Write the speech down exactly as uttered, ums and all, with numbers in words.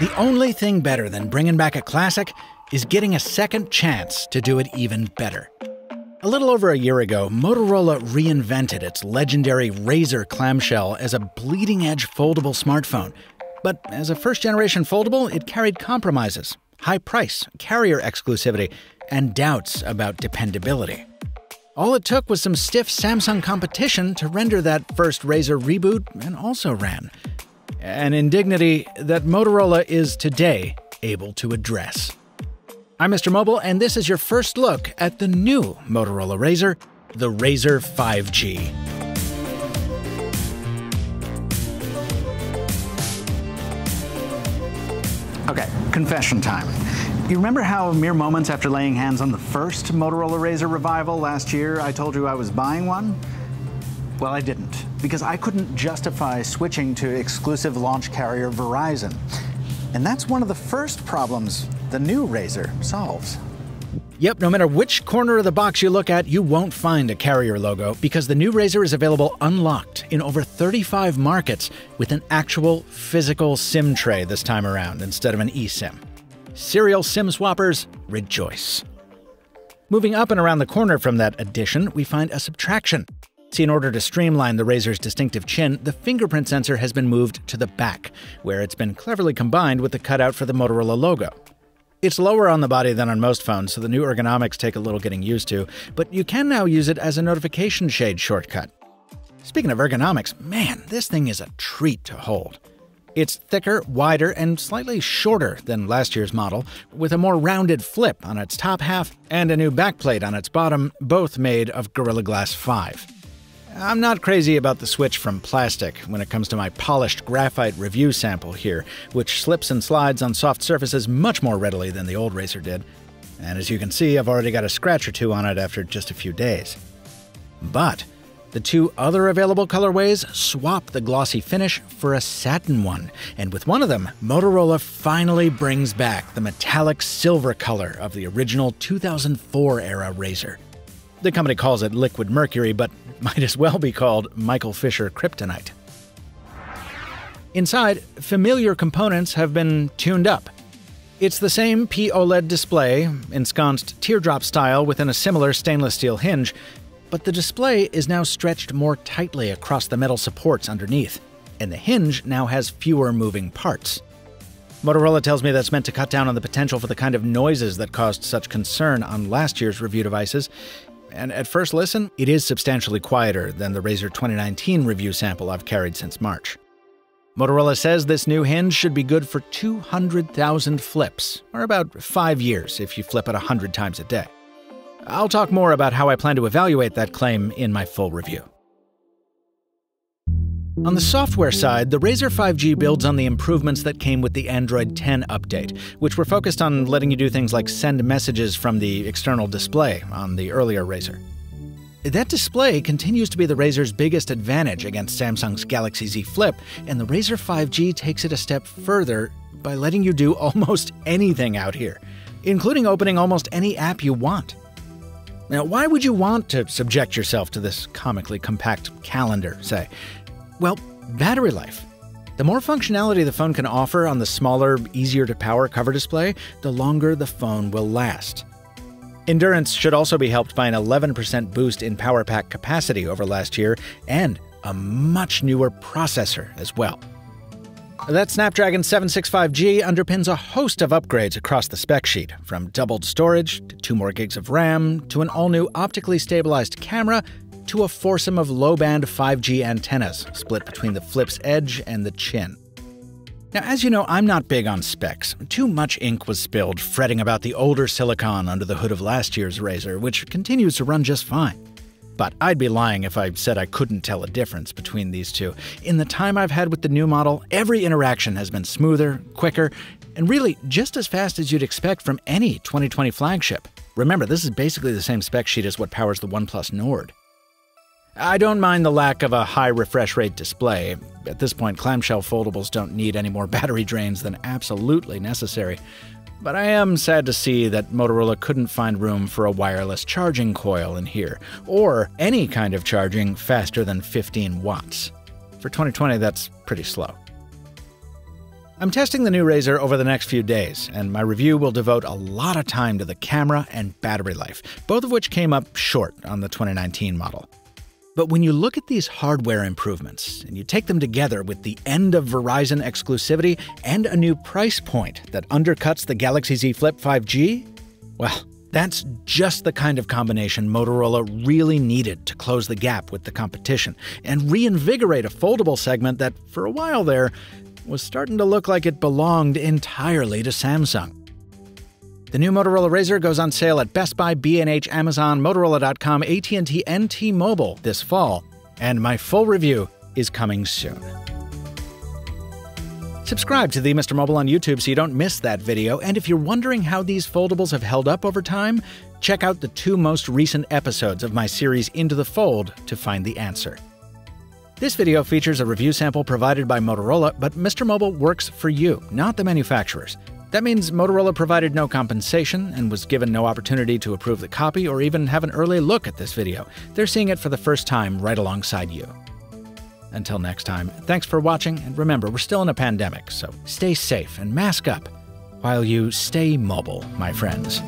The only thing better than bringing back a classic is getting a second chance to do it even better. A little over a year ago, Motorola reinvented its legendary Razr clamshell as a bleeding-edge foldable smartphone. But as a first-generation foldable, it carried compromises, high price, carrier exclusivity, and doubts about dependability. All it took was some stiff Samsung competition to render that first Razr reboot an also-ran. An indignity that Motorola is today able to address. I'm Mister Mobile, and this is your first look at the new Motorola Razr, the Razr five G. Okay, confession time. You remember how mere moments after laying hands on the first Motorola Razr revival last year, I told you I was buying one? Well, I didn't, because I couldn't justify switching to exclusive launch carrier Verizon. And that's one of the first problems the new Razr solves. Yep, no matter which corner of the box you look at, you won't find a carrier logo because the new Razr is available unlocked in over thirty-five markets with an actual physical SIM tray this time around instead of an eSIM. Serial SIM swappers, rejoice. Moving up and around the corner from that addition, we find a subtraction. See, in order to streamline the Razr's distinctive chin, the fingerprint sensor has been moved to the back, where it's been cleverly combined with the cutout for the Motorola logo. It's lower on the body than on most phones, so the new ergonomics take a little getting used to, but you can now use it as a notification shade shortcut. Speaking of ergonomics, man, this thing is a treat to hold. It's thicker, wider, and slightly shorter than last year's model, with a more rounded flip on its top half and a new backplate on its bottom, both made of Gorilla Glass five. I'm not crazy about the switch from plastic when it comes to my polished graphite review sample here, which slips and slides on soft surfaces much more readily than the old Razr did. And as you can see, I've already got a scratch or two on it after just a few days. But the two other available colorways swap the glossy finish for a satin one, and with one of them, Motorola finally brings back the metallic silver color of the original two thousand four era Razr. The company calls it liquid mercury, but might as well be called Michael Fisher kryptonite. Inside, familiar components have been tuned up. It's the same P OLED display, ensconced teardrop style within a similar stainless steel hinge, but the display is now stretched more tightly across the metal supports underneath, and the hinge now has fewer moving parts. Motorola tells me that's meant to cut down on the potential for the kind of noises that caused such concern on last year's review devices. And at first listen, it is substantially quieter than the Razr twenty nineteen review sample I've carried since March. Motorola says this new hinge should be good for two hundred thousand flips, or about five years if you flip it one hundred times a day. I'll talk more about how I plan to evaluate that claim in my full review. On the software side, the Razr five G builds on the improvements that came with the Android ten update, which were focused on letting you do things like send messages from the external display on the earlier Razr. That display continues to be the Razr's biggest advantage against Samsung's Galaxy Z Flip, and the Razr five G takes it a step further by letting you do almost anything out here, including opening almost any app you want. Now, why would you want to subject yourself to this comically compact calendar, say? Well, battery life. The more functionality the phone can offer on the smaller, easier-to-power cover display, the longer the phone will last. Endurance should also be helped by an eleven percent boost in power pack capacity over last year, and a much newer processor as well. That Snapdragon seven sixty-five G underpins a host of upgrades across the spec sheet, from doubled storage, to two more gigs of RAM, to an all-new optically stabilized camera, to a foursome of low-band five G antennas split between the flip's edge and the chin. Now, as you know, I'm not big on specs. Too much ink was spilled fretting about the older silicon under the hood of last year's Razr, which continues to run just fine. But I'd be lying if I said I couldn't tell a difference between these two. In the time I've had with the new model, every interaction has been smoother, quicker, and really just as fast as you'd expect from any twenty twenty flagship. Remember, this is basically the same spec sheet as what powers the OnePlus Nord. I don't mind the lack of a high refresh rate display. At this point, clamshell foldables don't need any more battery drains than absolutely necessary. But I am sad to see that Motorola couldn't find room for a wireless charging coil in here, or any kind of charging faster than fifteen watts. For twenty twenty, that's pretty slow. I'm testing the new Razr over the next few days, and my review will devote a lot of time to the camera and battery life, both of which came up short on the twenty nineteen model. But when you look at these hardware improvements, and you take them together with the end of Verizon exclusivity and a new price point that undercuts the Galaxy Z Flip five G, well, that's just the kind of combination Motorola really needed to close the gap with the competition and reinvigorate a foldable segment that, for a while there, was starting to look like it belonged entirely to Samsung. The new Motorola Razr goes on sale at Best Buy, B and H, Amazon, Motorola dot com, A T and T, and T-Mobile this fall, and my full review is coming soon. Subscribe to the Mister Mobile on YouTube so you don't miss that video, and if you're wondering how these foldables have held up over time, check out the two most recent episodes of my series Into the Fold to find the answer. This video features a review sample provided by Motorola, but Mister Mobile works for you, not the manufacturers. That means Motorola provided no compensation and was given no opportunity to approve the copy or even have an early look at this video. They're seeing it for the first time right alongside you. Until next time, thanks for watching, and remember, we're still in a pandemic, so stay safe and mask up while you stay mobile, my friends.